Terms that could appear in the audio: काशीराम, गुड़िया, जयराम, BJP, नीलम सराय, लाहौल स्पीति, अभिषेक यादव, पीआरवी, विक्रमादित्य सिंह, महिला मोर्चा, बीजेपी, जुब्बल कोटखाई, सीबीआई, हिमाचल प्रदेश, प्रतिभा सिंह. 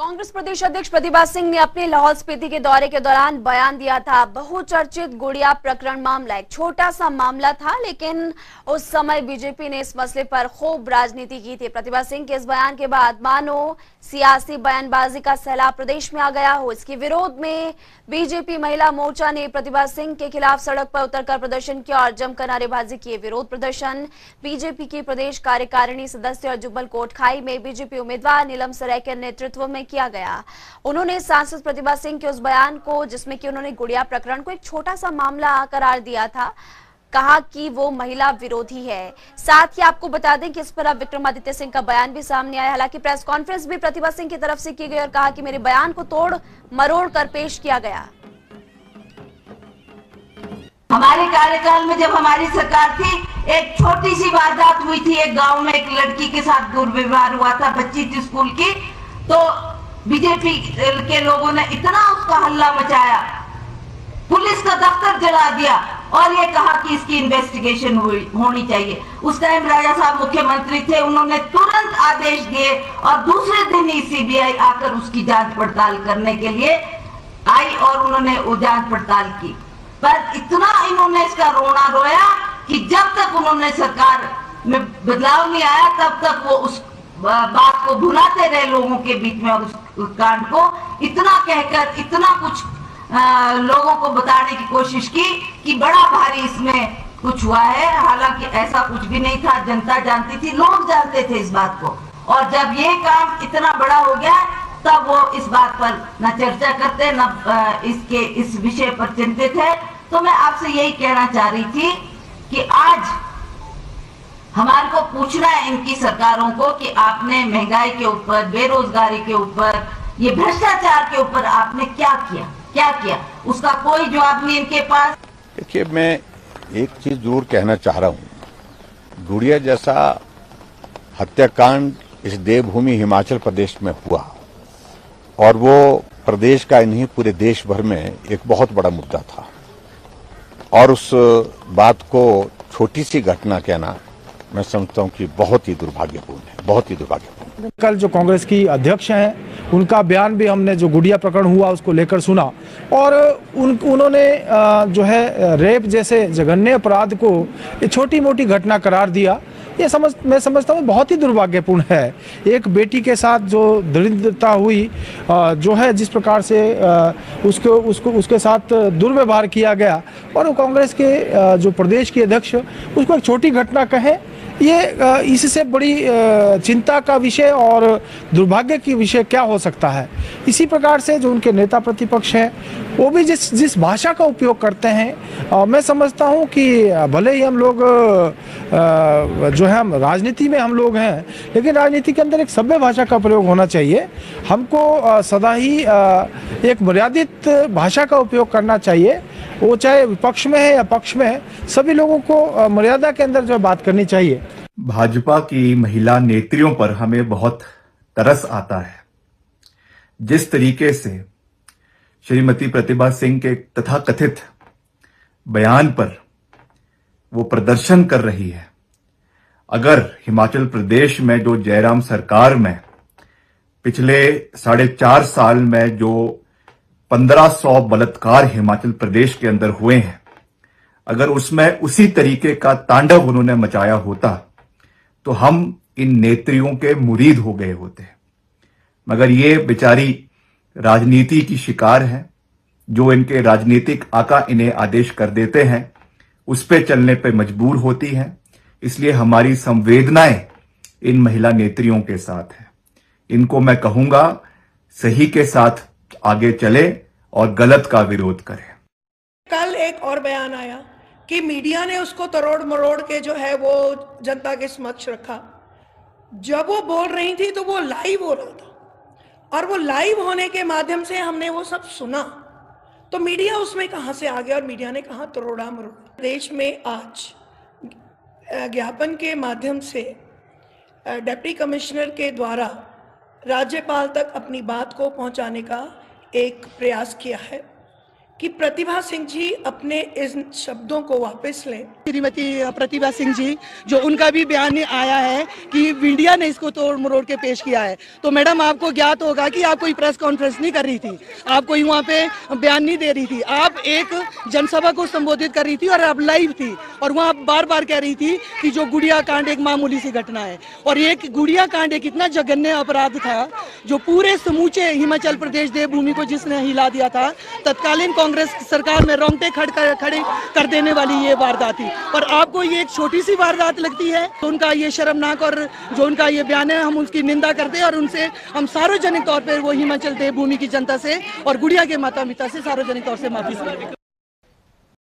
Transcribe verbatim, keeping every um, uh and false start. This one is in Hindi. कांग्रेस प्रदेश अध्यक्ष प्रतिभा सिंह ने अपने लाहौल स्पीति के दौरे के दौरान बयान दिया था। बहुचर्चित गुड़िया प्रकरण मामला एक छोटा सा मामला था, लेकिन उस समय बीजेपी ने इस मसले पर खूब राजनीति की थी। प्रतिभा सिंह के इस बयान के बाद मानो सियासी बयानबाजी का सैलाब प्रदेश में आ गया हो। इसके विरोध में बीजेपी महिला मोर्चा ने प्रतिभा सिंह के खिलाफ सड़क पर उतरकर प्रदर्शन किया और जमकर नारेबाजी किए। विरोध प्रदर्शन बीजेपी की प्रदेश कार्यकारिणी सदस्य और जुब्बल कोटखाई में बीजेपी उम्मीदवार नीलम सराय के नेतृत्व में किया गया। उन्होंने सांसद प्रतिभा सिंह के उस बयान को, जिसमें कि उन्होंने गुड़िया प्रकरण को एक छोटा सा मामला करार दिया था, कहा कि वो महिला विरोधी है। साथ ही आपको बता दें कि इस पर अब विक्रमादित्य सिंह का बयान भी सामने आया। हालांकि प्रेस कॉन्फ्रेंस भी प्रतिभा सिंह की तरफ से की गई और कहा कि मेरे बयान को तोड़ मरोड़ कर पेश किया गया। हमारे कार्यकाल में जब हमारी सरकार थी, एक छोटी सी वारदात हुई थी। एक गाँव में एक लड़की के साथ दुर्व्यवहार हुआ था, बच्ची थी स्कूल की, तो बीजेपी के लोगों ने इतना उसका हल्ला मचाया, पुलिस का दफ्तर जला दिया और ये कहा कि इसकी इन्वेस्टिगेशन होनी चाहिए। उस टाइम राजा साहब मुख्यमंत्री थे, उन्होंने तुरंत आदेश दिए और दूसरे दिन ही सीबीआई आकर उसकी जांच पड़ताल करने के लिए आई और उन्होंने वो जांच पड़ताल की। पर इतना इन्होंने इसका रोना रोया कि जब तक उन्होंने सरकार में बदलाव नहीं आया तब तक वो उस बात को भुलाते रहे लोगों के बीच में। उस कांड को इतना कहकर, इतना कुछ आ, लोगों को बताने की कोशिश की कि बड़ा भारी इसमें कुछ हुआ है। हालांकि ऐसा कुछ भी नहीं था, जनता जानती थी, लोग जानते थे इस बात को। और जब ये काम इतना बड़ा हो गया तब वो इस बात पर न चर्चा करते न इसके इस विषय पर चिंतित है। तो मैं आपसे यही कहना चाह रही थी कि आज हमारे को पूछना है इनकी सरकारों को कि आपने महंगाई के ऊपर, बेरोजगारी के ऊपर, ये भ्रष्टाचार के ऊपर आपने क्या किया क्या किया उसका कोई जवाब नहीं इनके पास। देखिए, मैं एक चीज जरूर कहना चाह रहा हूँ, गुड़िया जैसा हत्याकांड इस देवभूमि हिमाचल प्रदेश में हुआ और वो प्रदेश का नहीं पूरे देश भर में एक बहुत बड़ा मुद्दा था, और उस बात को छोटी सी घटना कहना मैं समझता हूँ कि बहुत ही दुर्भाग्यपूर्ण है, बहुत ही दुर्भाग्यपूर्ण। कल जो कांग्रेस की अध्यक्ष हैं उनका बयान भी हमने जो गुड़िया प्रकरण हुआ उसको लेकर सुना, और उन उन्होंने जो है रेप जैसे जघन्य अपराध को छोटी मोटी घटना करार दिया। ये समझ मैं समझता हूँ बहुत ही दुर्भाग्यपूर्ण है। एक बेटी के साथ जो दरिद्रता हुई, जो है जिस प्रकार से उसको उसको उसके साथ दुर्व्यवहार किया गया, और कांग्रेस के जो प्रदेश के अध्यक्ष उसको एक छोटी घटना कहे, ये इससे बड़ी चिंता का विषय और दुर्भाग्य की विषय क्या हो सकता है। इसी प्रकार से जो उनके नेता प्रतिपक्ष हैं वो भी जिस जिस भाषा का उपयोग करते हैं, मैं समझता हूं कि भले ही हम लोग जो है हम राजनीति में हम लोग हैं, लेकिन राजनीति के अंदर एक सभ्य भाषा का प्रयोग होना चाहिए। हमको सदा ही एक मर्यादित भाषा का उपयोग करना चाहिए, वो चाहे विपक्ष में है या पक्ष में है, सभी लोगों को मर्यादा के अंदर जो बात करनी चाहिए। भाजपा की महिला नेत्रियों पर हमें बहुत तरस आता है। जिस तरीके से श्रीमती प्रतिभा सिंह के तथाकथित बयान पर वो प्रदर्शन कर रही है, अगर हिमाचल प्रदेश में जो जयराम सरकार में पिछले साढ़े चार साल में जो पंद्रह सौ बलात्कार हिमाचल प्रदेश के अंदर हुए हैं, अगर उसमें उसी तरीके का तांडव उन्होंने मचाया होता तो हम इन नेत्रियों के मुरीद हो गए होते। मगर ये बेचारी राजनीति की शिकार है, जो इनके राजनीतिक आका इन्हें आदेश कर देते हैं उस पर चलने पर मजबूर होती हैं। इसलिए हमारी संवेदनाएं इन महिला नेत्रियों के साथ हैं। इनको मैं कहूंगा सही के साथ आगे चले और गलत का विरोध करें। कल एक और बयान आया कि मीडिया ने उसको तरोड़ मरोड़ के जो है वो जनता के समक्ष रखा। जब वो बोल रही थी तो वो लाइव हो रहा था, और वो लाइव होने के माध्यम से हमने वो सब सुना, तो मीडिया उसमें कहां से आ गया और मीडिया ने कहा तरोड़ा मरोड़ा। देश में आज ज्ञापन के माध्यम से डिप्टी कमिश्नर के द्वारा राज्यपाल तक अपनी बात को पहुंचाने का एक प्रयास किया है। कि प्रतिभा सिंह जी अपने इन शब्दों को वापस लें। श्रीमती प्रतिभा सिंह जी, जो उनका भी बयान आया है कि मीडिया ने इसको तोड़ मरोड़ के पेश किया है, तो मैडम आपको ज्ञात होगा कि आप कोई प्रेस कॉन्फ्रेंस नहीं कर रही थी, आप कोई वहाँ पे बयान नहीं दे रही थी, आप एक जनसभा को संबोधित कर रही थी और आप लाइव थी और वहाँ आप बार बार कह रही थी कि जो गुड़िया कांड एक मामूली सी घटना है। और एक गुड़िया कांड एक इतना जघन्य अपराध था जो पूरे समूचे हिमाचल प्रदेश देवभूमि को जिसने हिला दिया था, तत्कालीन कांग्रेस सरकार में रोंगटे खड़ कर, खड़े कर देने वाली ये वारदात थी। और आपको ये एक छोटी सी वारदात लगती है, तो उनका ये शर्मनाक और जो उनका ये बयान है, हम उसकी निंदा करते हैं और उनसे हम सार्वजनिक तौर पर वो हिमाचल देवभूमि की जनता से और गुड़िया के माता पिता से सार्वजनिक तौर से माफी मांगते हैं।